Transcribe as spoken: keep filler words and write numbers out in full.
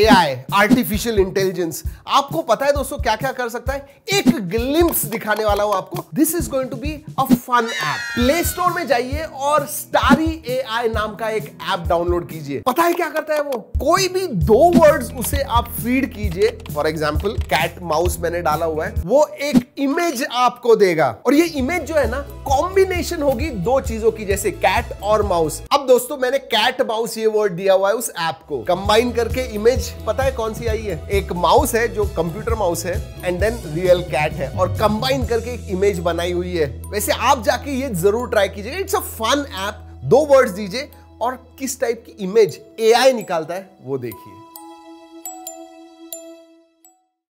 AI, artificial intelligence, आपको पता है दोस्तों क्या क्या कर सकता है? एक ग्लिम्प्स दिखाने वाला हूं आपको। This is going to be a fun app. Play store में जाइए और स्टारी एआई नाम का एक ऐप डाउनलोड कीजिए। पता है क्या करता है वो? कोई भी दो वर्ड्स उसे आप फीड कीजिए, फॉर एग्जाम्पल कैट, माउस मैंने डाला हुआ है, वो एक इमेज आपको देगा। और ये इमेज जो है ना, कॉम्बिनेशन होगी दो चीजों की, जैसे कैट और माउस। अब दोस्तों मैंने कैट माउस ये वर्ड दिया हुआ है उस ऐप को, कंबाइन करके इमेज पता है कौन सी आई है? एक माउस है जो कंप्यूटर माउस है, एंड देन रियल कैट है, और कंबाइन करके एक इमेज बनाई हुई है। वैसे आप जाके ये जरूर ट्राई कीजिएगा, इट्स अ फन ऐप। दो वर्ड्स दीजिए और किस टाइप की इमेज एआई निकालता है वो देखिए।